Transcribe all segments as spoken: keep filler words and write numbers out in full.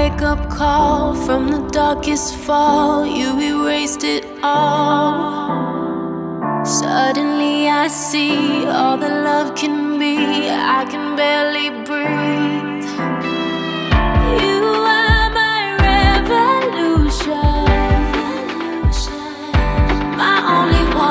wake-up call from the darkest fall. You erased it all. Suddenly I see all that love can be. I can barely breathe. You are my revolution, my only one.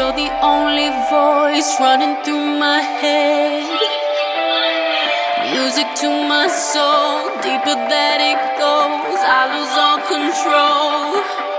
You're the only voice running through my head, music to my soul, deeper that it goes, I lose all control.